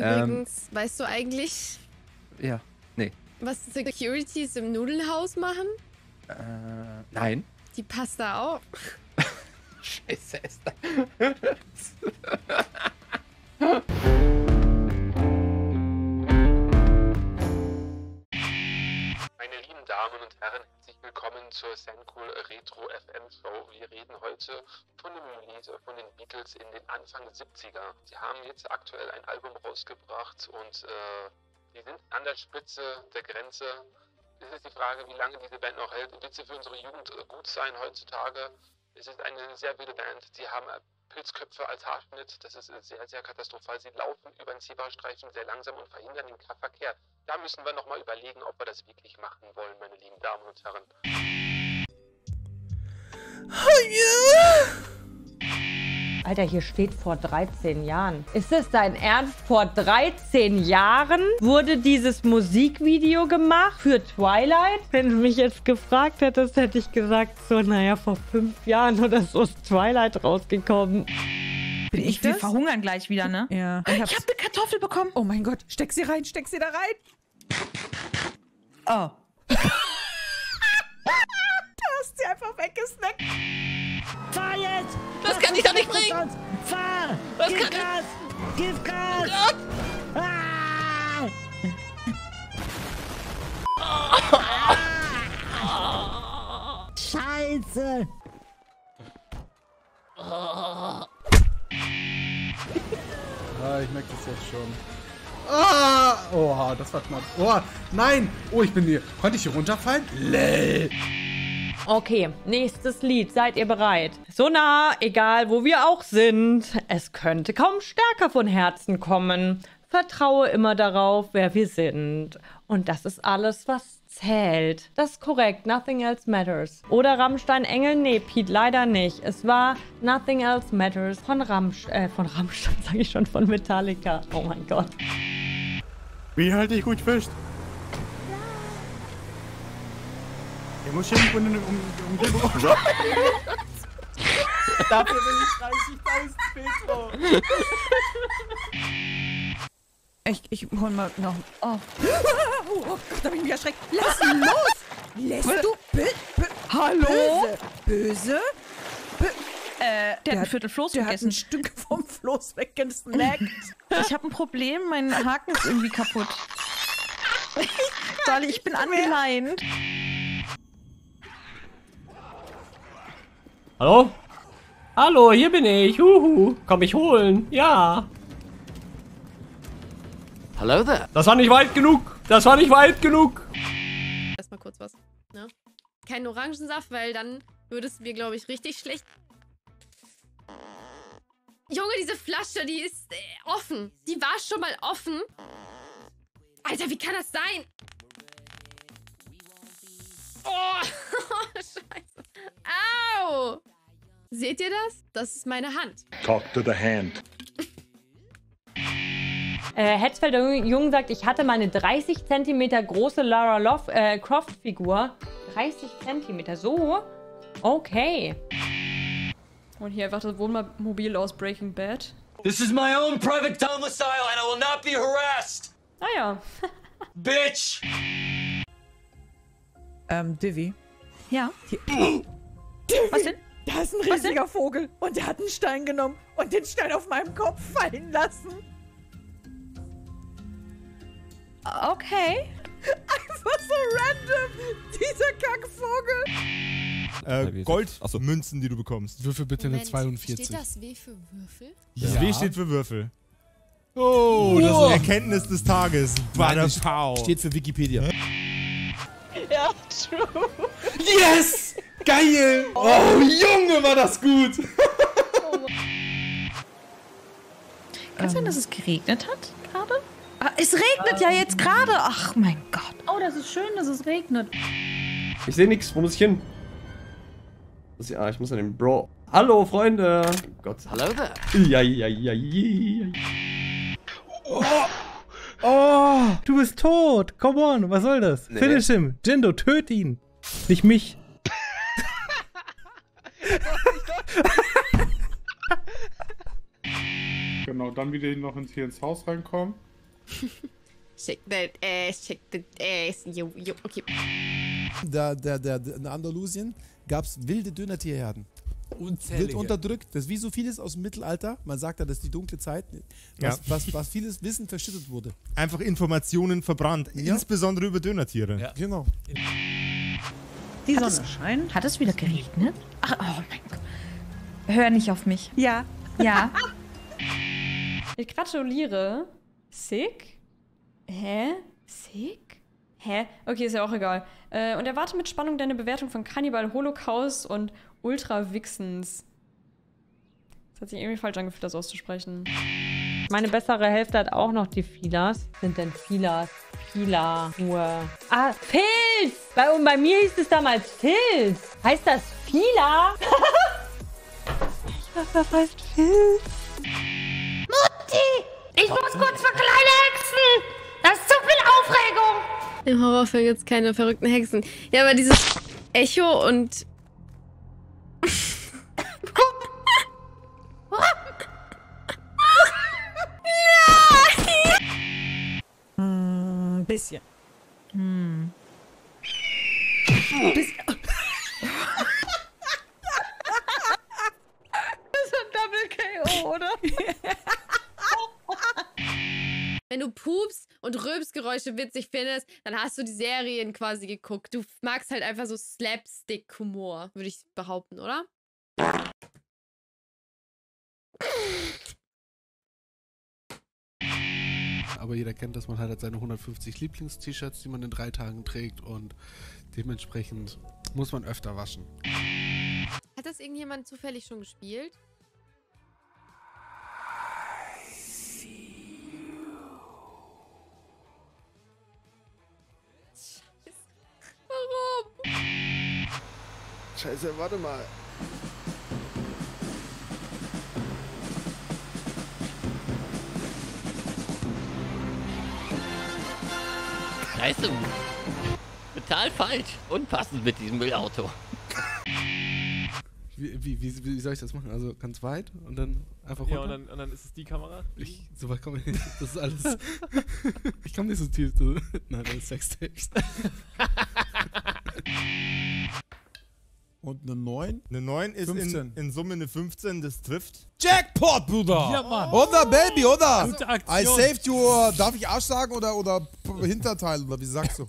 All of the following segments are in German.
Übrigens, weißt du eigentlich... Ja, nee. Was Securities im Nudelhaus machen? Nein. Die Pasta auch. Scheiße, ist das... Damen und Herren, herzlich willkommen zur Sencool Retro FM Show. Wir reden heute von dem Release von den Beatles in den Anfang 70er. Sie haben jetzt aktuell ein Album rausgebracht und die sind an der Spitze der Grenze. Es ist die Frage, wie lange diese Band noch hält. Wird sie für unsere Jugend gut sein heutzutage? Es ist eine sehr wilde Band. Sie haben Pilzköpfe als Haarschnitt. Das ist sehr, sehr katastrophal. Sie laufen über den Zebrastreifen sehr langsam und verhindern den Verkehr. Da müssen wir nochmal überlegen, ob wir das wirklich machen wollen, meine lieben Damen und Herren. Oh yeah. Alter, hier steht vor 13 Jahren. Ist es dein Ernst? Vor 13 Jahren wurde dieses Musikvideo gemacht für Twilight? Wenn du mich jetzt gefragt hättest, hätte ich gesagt, so naja, vor 5 Jahren oder so ist Twilight rausgekommen. Wir verhungern gleich wieder, ne? Ja. Ich hab eine Kartoffel bekommen. Oh mein Gott, steck sie da rein. Oh. Du hast sie einfach weggesnackt. Fahr jetzt! Das kann ich doch nicht bringen! Fahr! Das kann Gas! Gib Gas! Oh. Ah. Ah. Scheiße! Oh. Ah, ich merke das jetzt schon. Ah! Oha, das war knapp. Oh, nein! Oh, ich bin hier. Konnte ich hier runterfallen? Lel. Okay, nächstes Lied. Seid ihr bereit? So nah, egal wo wir auch sind. Es könnte kaum stärker von Herzen kommen. Vertraue immer darauf, wer wir sind. Und das ist alles, was zählt. Das ist korrekt. Nothing else matters. Oder Rammstein Engel? Nee, Pete, leider nicht. Es war Nothing else matters von Rammstein, sage ich schon, von Metallica. Oh mein Gott. Wie halte ich gut fest? Ich muss hier um den Dafür bin ich 30.000 Petro. Ich hol mal noch... Oh. Oh Gott, da bin ich mich erschreckt. Lass los! Lässt du... Hallo? Böse? Der hat ein Viertel Floß gegessen. Ein Stück vom Floß weggesnackt. Ich habe ein Problem, mein Haken ist irgendwie kaputt. Dolly, ich bin angeleint. Hallo? Hallo, hier bin ich. Uhu. Komm mich holen. Ja. Hello there. Das war nicht weit genug. Das war nicht weit genug. Erstmal kurz was. Ne? Keinen Orangensaft, weil dann würde es mir, glaube ich, richtig schlecht. Junge, diese Flasche, die ist offen. Die war schon mal offen. Alter, wie kann das sein? Oh, scheiße. Au. Seht ihr das? Das ist meine Hand. Talk to the hand. Hetzfelder Jung sagt, ich hatte meine 30 cm große Lara Croft Figur. 30 cm, so? Okay. Und hier einfach das Wohnmobil aus Breaking Bad. This is my own private domicile and I will not be harassed. Ah ja. Bitch! Divi. Ja? Divi. Was denn? Da ist ein riesiger Vogel und der hat einen Stein genommen und den Stein auf meinem Kopf fallen lassen. Okay. Einfach so random, dieser Kackvogel. Goldmünzen, die du bekommst. Würfel bitte eine 42. Steht das W für Würfel? Ja. Das W steht für Würfel. Oh, das ist eine Erkenntnis des Tages. Butterpow. Steht für Wikipedia. Ja, true. Yes! Geil! Oh, Junge, war das gut! Kann sein, dass es geregnet hat gerade? Ah, es regnet ja jetzt gerade. Ach mein Gott. Oh, das ist schön, dass es regnet. Ich sehe nichts. Wo muss ich hin? Ah, ich muss an den Bro. Hallo, Freunde. Oh Gott. Hallo da. Ja. Oh. Oh, du bist tot. Come on, was soll das? Nee. Finish him. Jindo, töt ihn. Nicht mich. Genau, dann wieder noch ins Haus reinkommen. Shake that ass, shake that ass, yo, yo, okay. In Andalusien gab es wilde Dönertierherden. Unzählige. Wird unterdrückt. Das ist wie so vieles aus dem Mittelalter. Man sagt ja, das ist die dunkle Zeit, was vieles Wissen verschüttet wurde. Einfach Informationen verbrannt, insbesondere über Dönertiere. Ja. Genau. Die Sonne scheint. Hat es wieder geregnet? Ach, oh mein Gott. Hör nicht auf mich. Ja. Ja. Ich gratuliere. Sick? Hä? Sick? Hä? Okay, ist ja auch egal. Und erwarte mit Spannung deine Bewertung von Cannibal Holocaust und Ultra Vixens. Das hat sich irgendwie falsch angefühlt, das auszusprechen. Meine bessere Hälfte hat auch noch die Filas. Sind denn Filas? Fila. Ah, Filz! Bei mir hieß es damals Filz. Heißt das Fila? Ich war verfalscht Filz. Mutti! Ich muss kurz vor kleine Hexen! Das ist zu viel Aufregung! Im Horrorfilm gibt es keine verrückten Hexen. Ja, aber dieses Echo und... Nein! Bisschen. Hm. Bisschen. Das ist ein Double KO, oder? Wenn du Pups und Röpsgeräusche witzig findest, dann hast du die Serien quasi geguckt. Du magst halt einfach so Slapstick-Humor, würde ich behaupten, oder? Aber jeder kennt, dass man halt seine 150 Lieblings-T-Shirts, die man in 3 Tagen trägt, und dementsprechend muss man öfter waschen. Hat das irgendjemand zufällig schon gespielt? Scheiße, warte mal. Scheiße. Total falsch. Unpassend mit diesem Müllauto. Wie soll ich das machen? Also ganz weit und dann einfach runter? Ja, und dann ist es die Kamera. So weit komme ich nicht. Das ist alles. Ich komme nicht so tief. Nein, das ist Sextext. Und eine 9? Eine 9 ist in Summe eine 15, das trifft. Jackpot, Bruder! Ja, Mann. Oder, Baby, oder? Gute Aktion. I saved you, darf ich Arsch sagen oder Hinterteil, oder wie sagst du?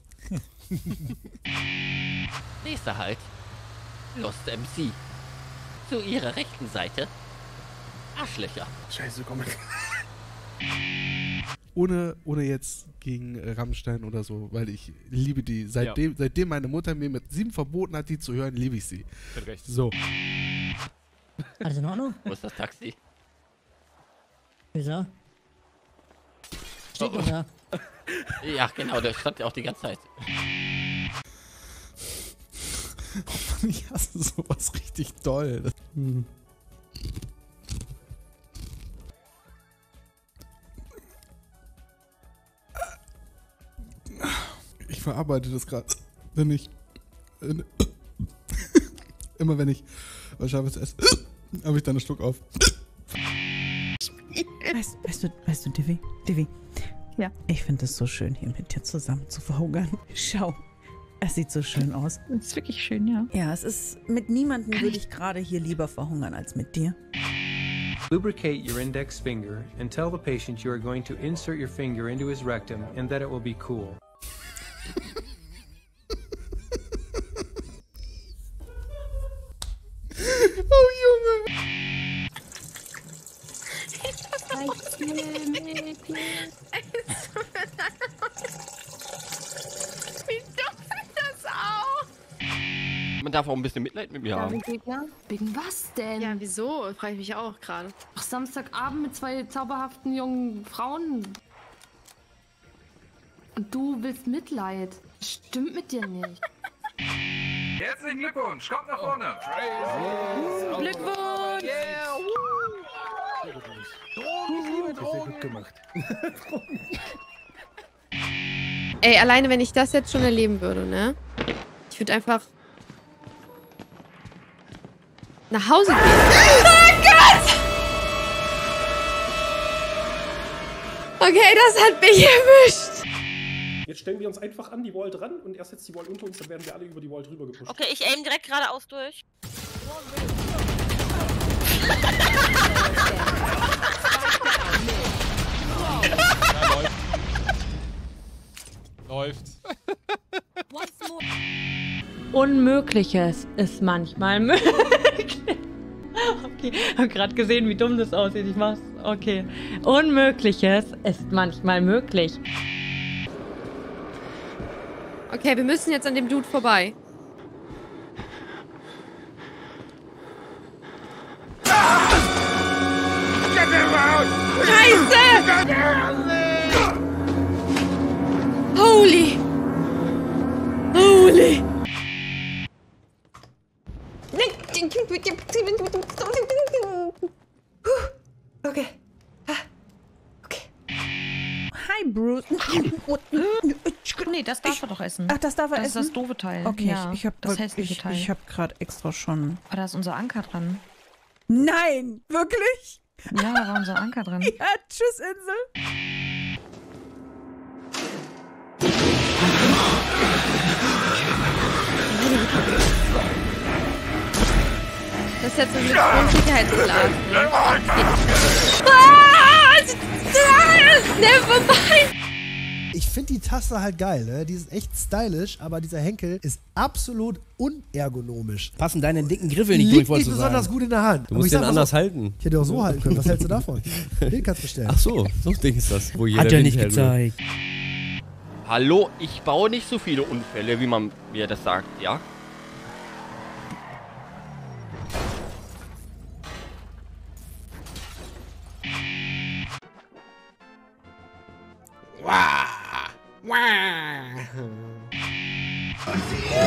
Nächster Halt. Lost MC. Zu ihrer rechten Seite. Arschlöcher. Scheiße, komm mal. Ohne jetzt gegen Rammstein oder so, weil ich liebe die. Seitdem meine Mutter mir mit 7 verboten hat, die zu hören, liebe ich sie. Bin recht. So. Alles in Ordnung? Wo ist das Taxi? Wieso? Steht oh. Da. Ja, genau, der stand ja auch die ganze Zeit. Oh Mann, ich hasse sowas richtig doll. Hm. Ich verarbeite das gerade, wenn ich immer wenn ich was Scharfes esse, habe ich dann einen Schluck auf. Weißt du, Divi? Divi? Ja? Ich finde es so schön, hier mit dir zusammen zu verhungern. Schau, es sieht so schön aus. Es ist wirklich schön, ja. Ja, es ist, mit niemandem würde ich gerade hier lieber verhungern als mit dir. Lubricate your index finger and tell the patient you are going to insert your finger into his rectum and that it will be cool. Oh Junge! Wie dumm das auch! Man darf auch ein bisschen Mitleid mit mir haben. Wegen was denn? Ja, wieso? Frage ich mich auch gerade. Ach, Samstagabend mit 2 zauberhaften jungen Frauen. Und du willst Mitleid. Stimmt mit dir nicht. Herzlichen Glückwunsch, kommt nach vorne! Oh. Glückwunsch! Yeah. Drogen, Drogen. Gut gemacht. Ey, alleine wenn ich das jetzt schon erleben würde, ne? Ich würde einfach nach Hause gehen. Oh mein Gott! Okay, das hat mich erwischt. Jetzt stellen wir uns einfach an die Wall dran und erst jetzt die Wall unter uns, dann werden wir alle über die Wall drüber gepusht. Okay, ich aim direkt geradeaus durch. Läuft. Unmögliches ist manchmal möglich. Okay, hab gerade gesehen, wie dumm das aussieht. Ich mach's. Okay. Unmögliches ist manchmal möglich. Okay, wir müssen jetzt an dem Dude vorbei. Scheiße! Holy! Holy! Okay. Okay. Hi, Bruce. Nee, das darf er doch essen. Ach, das darf er essen? Das ist das doofe Teil. Okay, ja, ich habe das hässliche Teil. Ich habe gerade extra schon... Oh, da ist unser Anker dran. Nein, wirklich? Ja, da war unser Anker dran. Ja, tschüss, Insel. Das ist jetzt so ein Sicherheitsglas. Schnell vorbei! Ich finde die Taste halt geil, ne? Die ist echt stylisch, aber dieser Henkel ist absolut unergonomisch. Passen deine dicken Griffel nicht durch, wolltest du sagen. Liegt nicht besonders gut in der Hand. Du musst den anders halten. Ich hätte auch so halten können. Was hältst du davon? Den kannst du bestellen. Ach so, so ein Ding ist das. Wo jeder hat ja nicht gezeigt. Hallo, ich baue nicht so viele Unfälle, wie man mir das sagt, ja?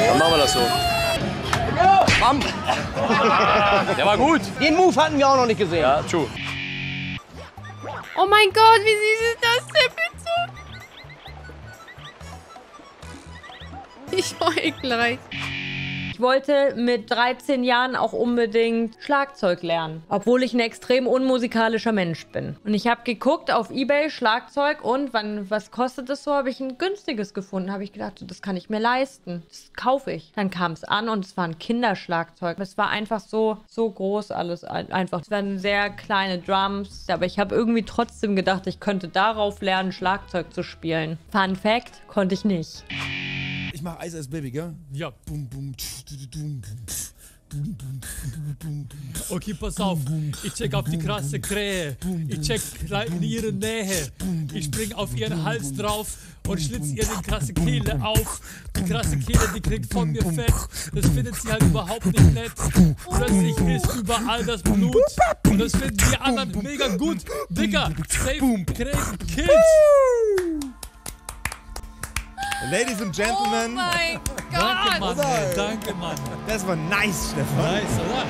Dann machen wir das so. Bam! Der war gut. Den Move hatten wir auch noch nicht gesehen. Ja, true. Oh mein Gott, wie süß ist das denn bitte? Ich heul gleich. Ich wollte mit 13 Jahren auch unbedingt Schlagzeug lernen, obwohl ich ein extrem unmusikalischer Mensch bin. Und ich habe geguckt auf eBay Schlagzeug und was kostet das so, habe ich ein günstiges gefunden. Habe ich gedacht, das kann ich mir leisten, das kaufe ich. Dann kam es an und es war ein Kinderschlagzeug. Es war einfach so groß alles einfach. Es waren sehr kleine Drums, aber ich habe irgendwie trotzdem gedacht, ich könnte darauf lernen, Schlagzeug zu spielen. Fun Fact, konnte ich nicht. Ich mach Eis als Baby, gell? Ja. Okay, pass auf. Ich check auf die krasse Krähe. Ich check in ihre Nähe. Ich spring auf ihren Hals drauf und schlitz ihr die krasse Kehle auf. Die krasse Kehle, die kriegt von mir Fett. Das findet sie halt überhaupt nicht nett. Plötzlich ist überall das Blut. Und das finden die anderen mega gut. Digga, save Krähen Kids. Ladies and Gentlemen. Oh mein Gott. Danke, Mann. Das war nice, Stefan. Nice, oder?